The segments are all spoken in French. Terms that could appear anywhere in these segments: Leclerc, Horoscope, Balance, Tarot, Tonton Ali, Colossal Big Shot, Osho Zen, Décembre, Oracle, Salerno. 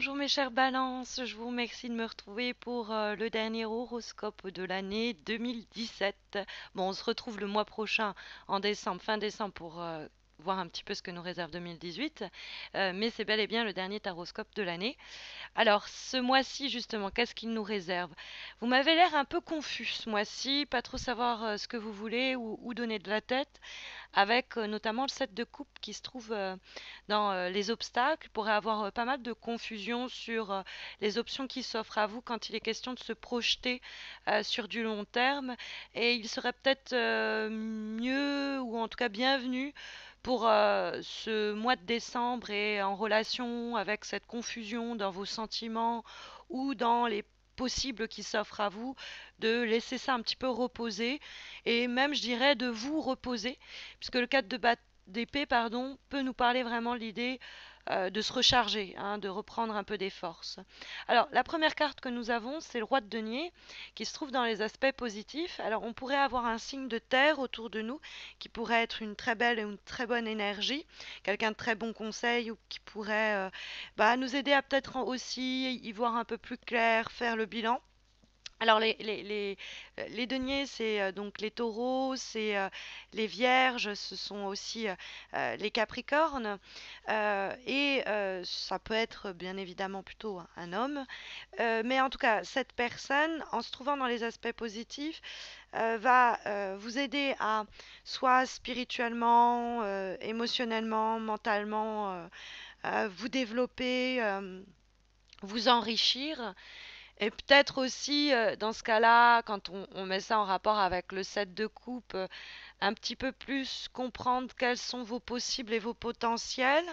Bonjour mes chers balances, je vous remercie de me retrouver pour le dernier horoscope de l'année 2017. Bon, on se retrouve le mois prochain en décembre, fin décembre pour voir un petit peu ce que nous réserve 2018. Mais c'est bel et bien le dernier taroscope de l'année. Alors ce mois-ci justement, qu'est-ce qu'il nous réserve? Vous m'avez l'air un peu confus ce mois-ci, pas trop savoir ce que vous voulez ou où donner de la tête, avec notamment le 7 de coupe qui se trouve dans les obstacles, pourrait avoir pas mal de confusion sur les options qui s'offrent à vous quand il est question de se projeter sur du long terme, et il serait peut-être mieux, ou en tout cas bienvenu, pour ce mois de décembre et en relation avec cette confusion dans vos sentiments ou dans les possible qui s'offre à vous, de laisser ça un petit peu reposer, et même je dirais de vous reposer, puisque le 4 d'épée peut nous parler vraiment de l'idée de se recharger, hein, de reprendre un peu des forces. Alors la première carte que nous avons, c'est le roi de denier qui se trouve dans les aspects positifs. Alors on pourrait avoir un signe de terre autour de nous qui pourrait être une très belle et une très bonne énergie, quelqu'un de très bon conseil, ou qui pourrait nous aider à peut-être aussi y voir un peu plus clair, faire le bilan. Alors les deniers, c'est donc les taureaux, c'est les vierges, ce sont aussi les capricornes, et ça peut être bien évidemment plutôt un homme, mais en tout cas cette personne, en se trouvant dans les aspects positifs, va vous aider à, soit spirituellement, émotionnellement, mentalement, vous développer, vous enrichir. Et peut-être aussi, dans ce cas-là, quand on met ça en rapport avec le 7 de coupe, un petit peu plus comprendre quels sont vos possibles et vos potentiels,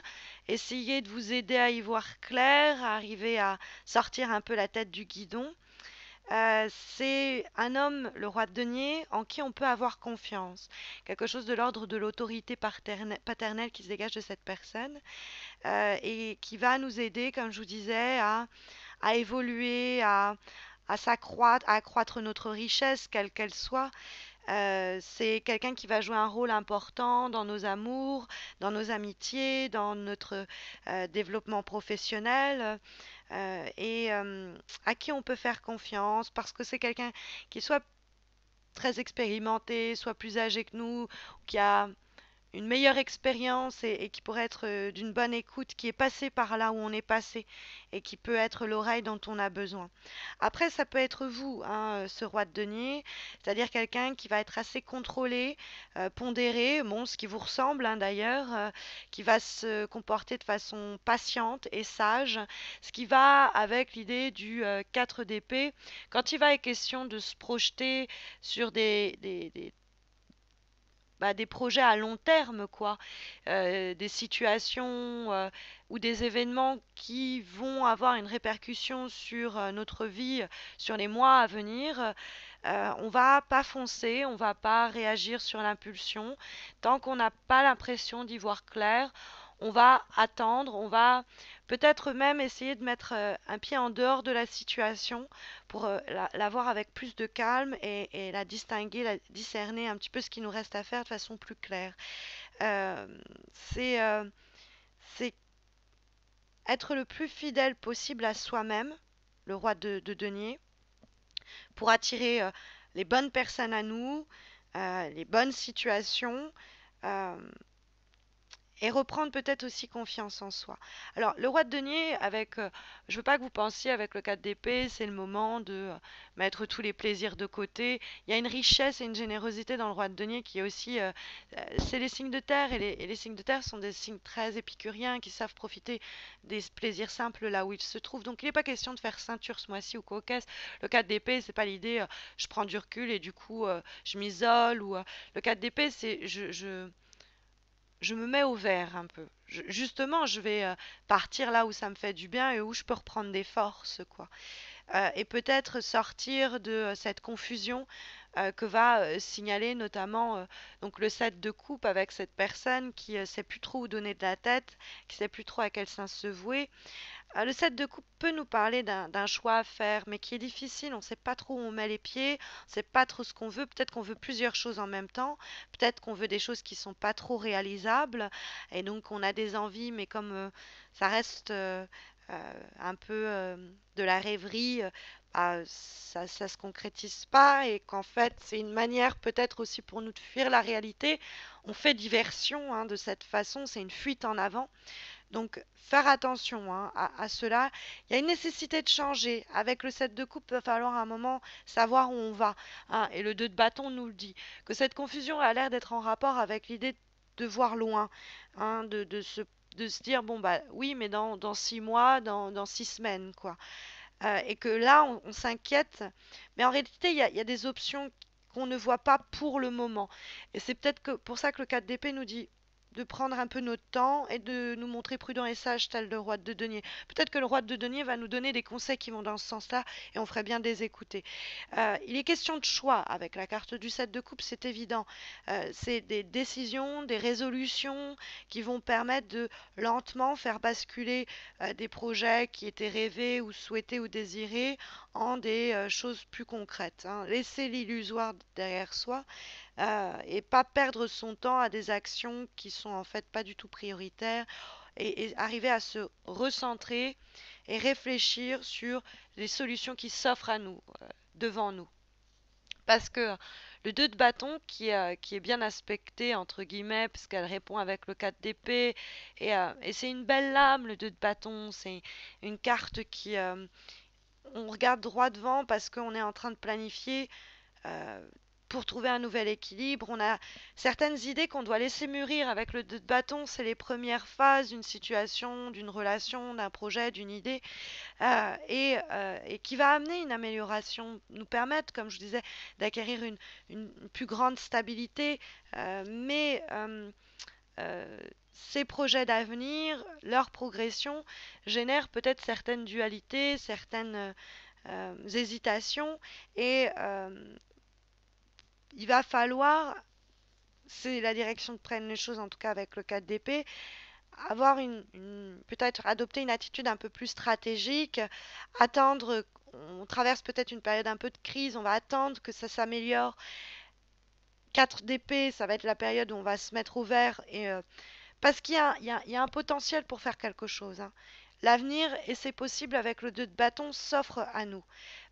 essayer de vous aider à y voir clair, à arriver à sortir un peu la tête du guidon. C'est un homme, le roi de denier, en qui on peut avoir confiance. Quelque chose de l'ordre de l'autorité paternelle qui se dégage de cette personne, et qui va nous aider, comme je vous disais, à évoluer, à s'accroître, à accroître notre richesse, quelle qu'elle soit. C'est quelqu'un qui va jouer un rôle important dans nos amours, dans nos amitiés, dans notre développement professionnel, et à qui on peut faire confiance, parce que c'est quelqu'un qui soit très expérimenté, soit plus âgé que nous, qui a une meilleure expérience et qui pourrait être d'une bonne écoute, qui est passé par là où on est passé et qui peut être l'oreille dont on a besoin. Après, ça peut être vous, hein, ce roi de denier, c'est-à-dire quelqu'un qui va être assez contrôlé, pondéré, bon, ce qui vous ressemble, hein, d'ailleurs, qui va se comporter de façon patiente et sage, ce qui va avec l'idée du 4 d'épée, quand il va être question de se projeter sur des projets à long terme, quoi, des situations ou des événements qui vont avoir une répercussion sur notre vie, sur les mois à venir. On va pas foncer, on va pas réagir sur l'impulsion. Tant qu'on n'a pas l'impression d'y voir clair, on va attendre, on va peut-être même essayer de mettre un pied en dehors de la situation pour la voir avec plus de calme et la distinguer, discerner un petit peu ce qui nous reste à faire de façon plus claire. C'est être le plus fidèle possible à soi-même, le roi de denier, pour attirer les bonnes personnes à nous, les bonnes situations, et reprendre peut-être aussi confiance en soi. Alors, le roi de denier, avec, je veux pas que vous pensiez avec le 4 d'épée, c'est le moment de mettre tous les plaisirs de côté. Il y a une richesse et une générosité dans le roi de denier qui est aussi... c'est les signes de terre, et les signes de terre sont des signes très épicuriens qui savent profiter des plaisirs simples là où ils se trouvent. Donc, il n'est pas question de faire ceinture ce mois-ci ou cocasse. Le 4 d'épée, c'est pas l'idée, je prends du recul et du coup, je m'isole. Ou le 4 d'épée, c'est... Je me mets au vert un peu. Justement, je vais partir là où ça me fait du bien et où je peux reprendre des forces, quoi. Et peut-être sortir de cette confusion que va signaler notamment donc le 7 de coupe, avec cette personne qui ne sait plus trop où donner de la tête, qui ne sait plus trop à quel sens se vouer. Le 7 de coupe peut nous parler d'un choix à faire, mais qui est difficile. On ne sait pas trop où on met les pieds, on ne sait pas trop ce qu'on veut. Peut-être qu'on veut plusieurs choses en même temps, peut-être qu'on veut des choses qui ne sont pas trop réalisables, et donc on a des envies, mais comme ça reste un peu de la rêverie, bah, ça se concrétise pas, et qu'en fait c'est une manière peut-être aussi pour nous de fuir la réalité. On fait diversion, hein, de cette façon, c'est une fuite en avant. Donc faire attention, hein, à cela. Il y a une nécessité de changer. Avec le 7 de coupe, il va falloir à un moment savoir où on va, hein, et le 2 de bâton nous le dit, que cette confusion a l'air d'être en rapport avec l'idée de voir loin, hein, de se dire, bon bah oui, mais dans 6 mois, dans 6 semaines, quoi. Et que là, on s'inquiète, mais en réalité, il y a des options qu'on ne voit pas pour le moment. Et c'est peut-être que pour ça que le 4 d'épée nous dit de prendre un peu notre temps et de nous montrer prudents et sages, tel le roi de denier. Peut-être que le roi de denier va nous donner des conseils qui vont dans ce sens-là, et on ferait bien de les écouter. Il est question de choix avec la carte du 7 de coupe, c'est évident. C'est des décisions, des résolutions qui vont permettre de lentement faire basculer des projets qui étaient rêvés ou souhaités ou désirés en des choses plus concrètes, hein. Laisser l'illusoire derrière soi, et pas perdre son temps à des actions qui sont en fait pas du tout prioritaires, et arriver à se recentrer et réfléchir sur les solutions qui s'offrent à nous, devant nous. Parce que le 2 de bâton, qui est bien aspecté, entre guillemets, puisqu'elle répond avec le 4 d'épée, et c'est une belle lame, le 2 de bâton, c'est une carte qui... on regarde droit devant parce qu'on est en train de planifier pour trouver un nouvel équilibre. On a certaines idées qu'on doit laisser mûrir. Avec le 2 de bâton, c'est les premières phases d'une situation, d'une relation, d'un projet, d'une idée, et qui va amener une amélioration, nous permettre, comme je disais, d'acquérir une plus grande stabilité, ces projets d'avenir, leur progression, génèrent peut-être certaines dualités, certaines hésitations, et il va falloir, c'est la direction que prennent les choses, en tout cas avec le 4 d'épée, avoir peut-être adopter une attitude un peu plus stratégique, attendre, on traverse peut-être une période un peu de crise, on va attendre que ça s'améliore. 4 d'épée, ça va être la période où on va se mettre au vert, et... parce qu'il y a un potentiel pour faire quelque chose, hein. L'avenir, et c'est possible avec le 2 de bâton, s'offre à nous.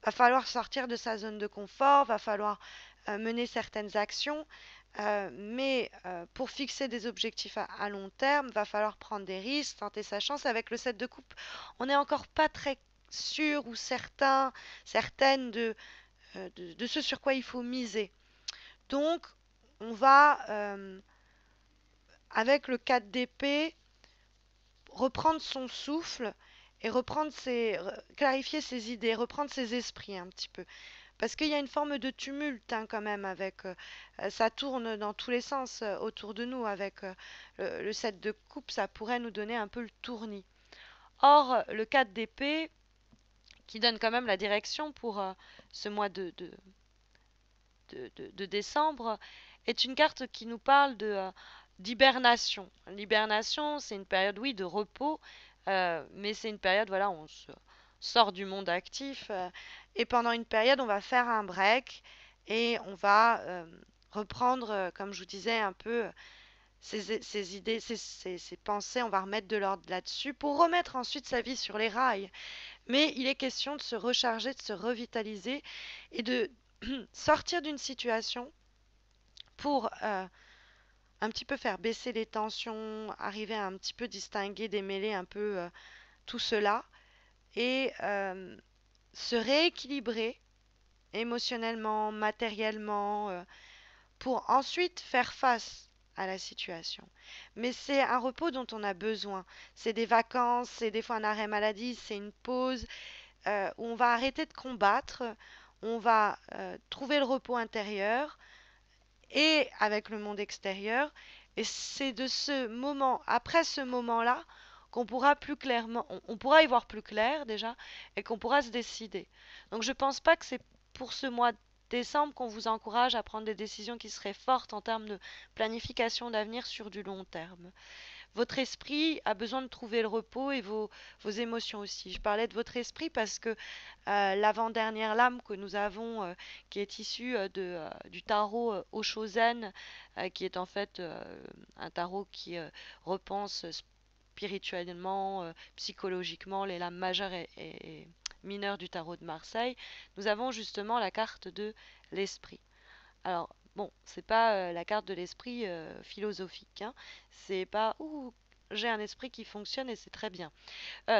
Va falloir sortir de sa zone de confort, va falloir mener certaines actions, mais pour fixer des objectifs à long terme, va falloir prendre des risques, tenter sa chance. Avec le 7 de coupe, on n'est encore pas très sûr ou certaine de ce sur quoi il faut miser. Donc, on va... avec le 4 d'épée, reprendre son souffle et clarifier ses idées, reprendre ses esprits un petit peu. Parce qu'il y a une forme de tumulte, hein, quand même, avec ça tourne dans tous les sens autour de nous. Avec le 7 de coupe, ça pourrait nous donner un peu le tournis. Or, le 4 d'épée, qui donne quand même la direction pour ce mois de décembre, est une carte qui nous parle de... d'hibernation. L'hibernation, c'est une période, oui, de repos, mais c'est une période, voilà, on se sort du monde actif, et pendant une période, on va faire un break, et on va reprendre, comme je vous disais, un peu ses idées, ses pensées, on va remettre de l'ordre là-dessus, pour remettre ensuite sa vie sur les rails. Mais il est question de se recharger, de se revitaliser, et de sortir d'une situation pour... un petit peu faire baisser les tensions, arriver à un petit peu distinguer, démêler un peu tout cela, et se rééquilibrer émotionnellement, matériellement, pour ensuite faire face à la situation. Mais c'est un repos dont on a besoin. C'est des vacances, c'est des fois un arrêt maladie, c'est une pause où on va arrêter de combattre, on va trouver le repos intérieur, et avec le monde extérieur, et c'est de ce moment, après ce moment-là, qu'on pourra plus clairement, on pourra y voir plus clair déjà, et qu'on pourra se décider. Donc je ne pense pas que c'est pour ce mois de décembre qu'on vous encourage à prendre des décisions qui seraient fortes en termes de planification d'avenir sur du long terme. Votre esprit a besoin de trouver le repos, et vos émotions aussi. Je parlais de votre esprit parce que l'avant-dernière lame que nous avons, qui est issue du tarot Osho Zen, qui est en fait un tarot qui repense spirituellement, psychologiquement, les lames majeures et mineures du tarot de Marseille, nous avons justement la carte de l'esprit. Alors, bon, c'est pas la carte de l'esprit philosophique, hein. C'est pas « j'ai un esprit qui fonctionne et c'est très bien ».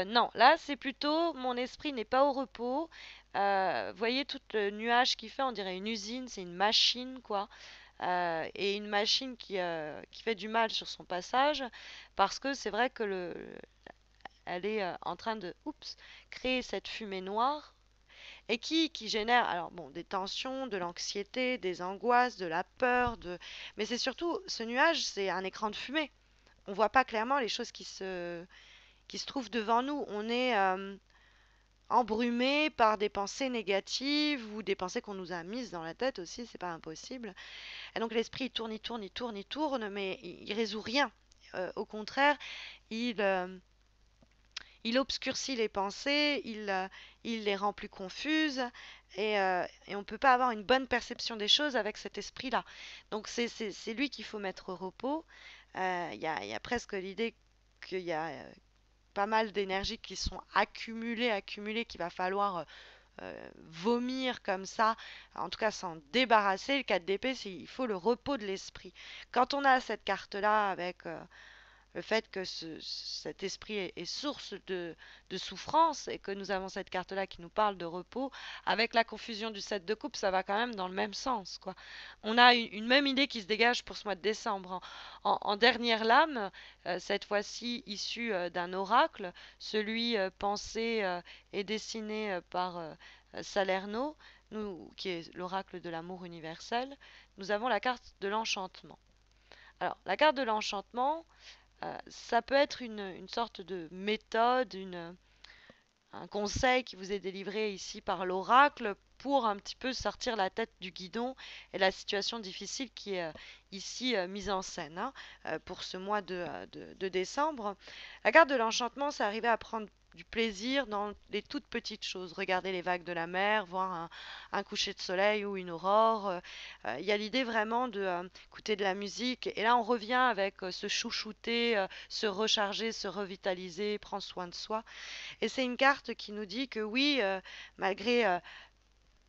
Non, là, c'est plutôt « mon esprit n'est pas au repos ». Vous voyez tout le nuage qui fait, on dirait une usine, c'est une machine, quoi. Et une machine qui fait du mal sur son passage, parce que c'est vrai que elle est en train de créer cette fumée noire, et qui génère alors, bon, des tensions, de l'anxiété, des angoisses, de la peur, mais c'est surtout, ce nuage, c'est un écran de fumée. On ne voit pas clairement les choses qui se trouvent devant nous. On est embrumé par des pensées négatives ou des pensées qu'on nous a mises dans la tête aussi, c'est pas impossible. Et donc l'esprit, il tourne, il tourne, il tourne, il tourne, mais il résout rien. Au contraire, il obscurcit les pensées, il les rend plus confuses, et on ne peut pas avoir une bonne perception des choses avec cet esprit-là. Donc c'est lui qu'il faut mettre au repos. Il y a presque l'idée qu'il y a pas mal d'énergie qui sont accumulées, qu'il va falloir vomir comme ça, en tout cas s'en débarrasser. Le 4 d'épée, il faut le repos de l'esprit. Quand on a cette carte-là avec le fait que cet esprit est source de souffrance, et que nous avons cette carte-là qui nous parle de repos, avec la confusion du 7 de coupe, ça va quand même dans le même sens, quoi. On a une même idée qui se dégage pour ce mois de décembre. En dernière lame, cette fois-ci issue d'un oracle, celui pensé et dessiné par Salerno, qui est l'oracle de l'amour universel, nous avons la carte de l'enchantement. Alors, la carte de l'enchantement, ça peut être une sorte de méthode, un conseil qui vous est délivré ici par l'oracle pour un petit peu sortir la tête du guidon et la situation difficile qui est ici mise en scène, hein, pour ce mois de décembre. La carte de l'enchantement, c'est arriver à prendre du plaisir dans les toutes petites choses. Regarder les vagues de la mer, voir un coucher de soleil ou une aurore. Il y a l'idée vraiment d'écouter de la musique. Et là, on revient avec se chouchouter, se recharger, se revitaliser, prendre soin de soi. Et c'est une carte qui nous dit que oui, malgré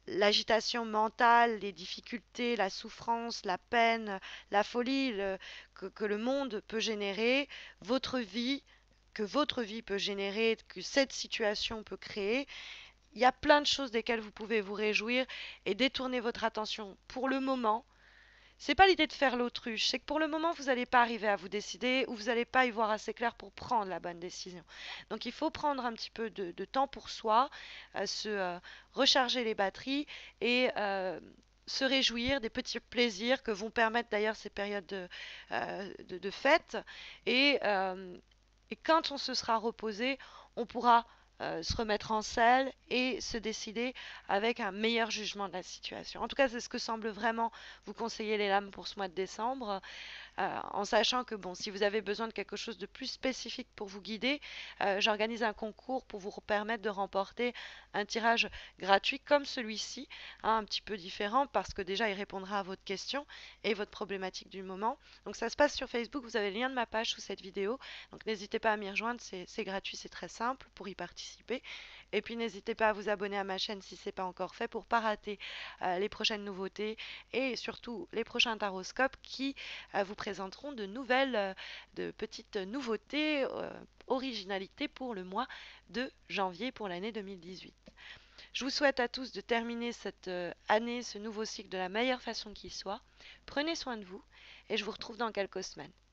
l'agitation mentale, les difficultés, la souffrance, la peine, la folie que le monde peut générer, que votre vie peut générer, que cette situation peut créer, il y a plein de choses desquelles vous pouvez vous réjouir et détourner votre attention pour le moment. C'est pas l'idée de faire l'autruche, c'est que pour le moment, vous n'allez pas arriver à vous décider ou vous n'allez pas y voir assez clair pour prendre la bonne décision. Donc il faut prendre un petit peu de temps pour soi, se recharger les batteries et se réjouir des petits plaisirs que vont permettre d'ailleurs ces périodes de fête. Et quand on se sera reposé, on pourra se remettre en selle et se décider avec un meilleur jugement de la situation. En tout cas, c'est ce que semble vraiment vous conseiller les lames pour ce mois de décembre, en sachant que bon, si vous avez besoin de quelque chose de plus spécifique pour vous guider, j'organise un concours pour vous permettre de remporter un tirage gratuit comme celui-ci, hein, un petit peu différent, parce que déjà il répondra à votre question et votre problématique du moment. Donc ça se passe sur Facebook, vous avez le lien de ma page sous cette vidéo, donc n'hésitez pas à m'y rejoindre, c'est gratuit, c'est très simple pour y participer. Et puis n'hésitez pas à vous abonner à ma chaîne si ce n'est pas encore fait pour ne pas rater les prochaines nouveautés et surtout les prochains taroscopes qui vous présenteront de petites nouveautés, originalités pour le mois de janvier pour l'année 2018. Je vous souhaite à tous de terminer cette année, ce nouveau cycle de la meilleure façon qui soit. Prenez soin de vous et je vous retrouve dans quelques semaines.